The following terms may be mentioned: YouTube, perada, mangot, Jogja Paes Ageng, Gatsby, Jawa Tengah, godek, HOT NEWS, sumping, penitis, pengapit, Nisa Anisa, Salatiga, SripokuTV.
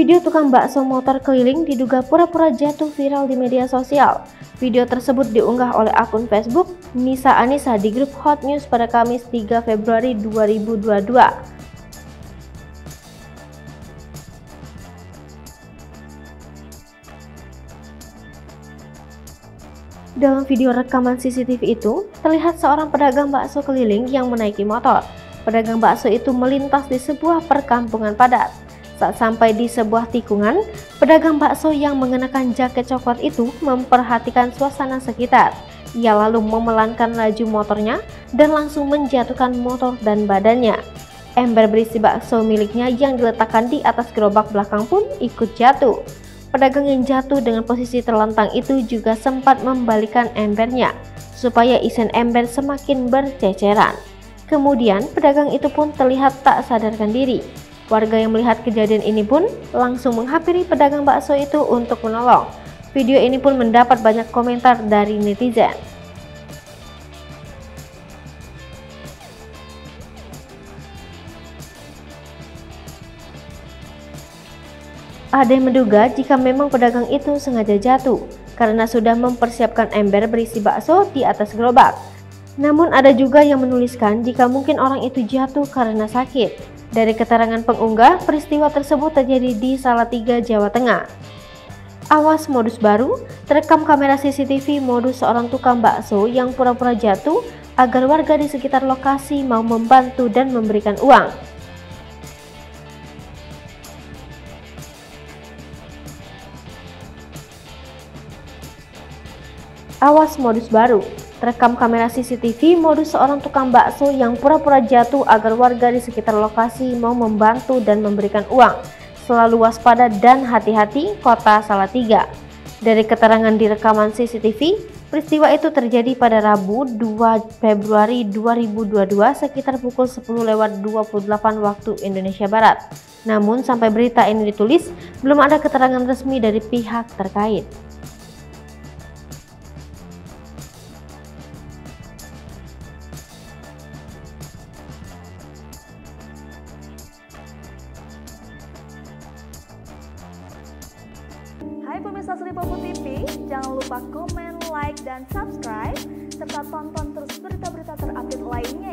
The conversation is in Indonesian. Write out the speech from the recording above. Video tukang bakso motor keliling diduga pura-pura jatuh viral di media sosial. Video tersebut diunggah oleh akun Facebook Nisa Anisa di grup Hot News pada Kamis 3 Februari 2022. Dalam video rekaman CCTV itu, terlihat seorang pedagang bakso keliling yang menaiki motor. Pedagang bakso itu melintas di sebuah perkampungan padat. Saat sampai di sebuah tikungan, pedagang bakso yang mengenakan jaket coklat itu memperhatikan suasana sekitar. Ia lalu memelankan laju motornya dan langsung menjatuhkan motor dan badannya. Ember berisi bakso miliknya yang diletakkan di atas gerobak belakang pun ikut jatuh. Pedagang yang jatuh dengan posisi terlentang itu juga sempat membalikan embernya, supaya isian ember semakin berceceran. Kemudian pedagang itu pun terlihat tak sadarkan diri. Warga yang melihat kejadian ini pun langsung menghampiri pedagang bakso itu untuk menolong. Video ini pun mendapat banyak komentar dari netizen. Ada yang menduga jika memang pedagang itu sengaja jatuh karena sudah mempersiapkan ember berisi bakso di atas gerobak. Namun ada juga yang menuliskan jika mungkin orang itu jatuh karena sakit. Dari keterangan pengunggah, peristiwa tersebut terjadi di Salatiga, Jawa Tengah. Awas modus baru, terekam kamera CCTV modus seorang tukang bakso yang pura-pura jatuh agar warga di sekitar lokasi mau membantu dan memberikan uang. Awas modus baru. Terekam kamera CCTV modus seorang tukang bakso yang pura-pura jatuh agar warga di sekitar lokasi mau membantu dan memberikan uang. Selalu waspada dan hati-hati, kota Salatiga. Dari keterangan di rekaman CCTV, peristiwa itu terjadi pada Rabu 2 Februari 2022 sekitar pukul 10.28 waktu Indonesia Barat. Namun sampai berita ini ditulis, belum ada keterangan resmi dari pihak terkait. Hai pemirsa SripokuTV, jangan lupa komen, like, dan subscribe, serta tonton terus berita-berita terupdate lainnya.